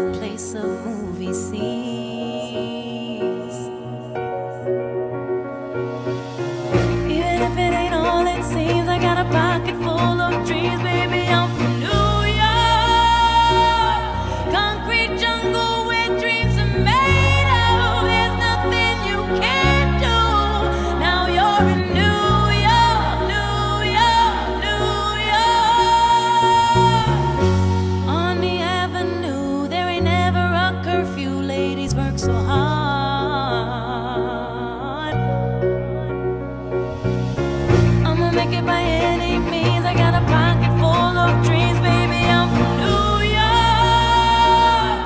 the place of movie scenes. Even if it ain't all it seems, I got a pocket full of dreams, baby, I'm from New York. Concrete jungle where dreams are made of. There's nothing you can't do. Now you're in New York, New York, New York. On the avenue, there ain't ever a curfew. Ladies work so hard. I'ma make it by any means. I got a pocket full of dreams, baby, I'm from New York.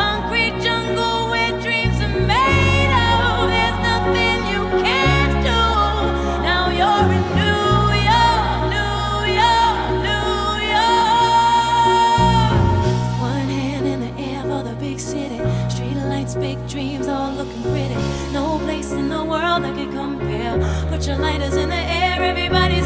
Concrete jungle where dreams are made of. There's nothing you can't do. Now you're in New York, New York, New York. One hand in the air for the big city. Street lights, big dreams, all looking pretty. No place in the world that could compare. Put your lighters in the air, everybody's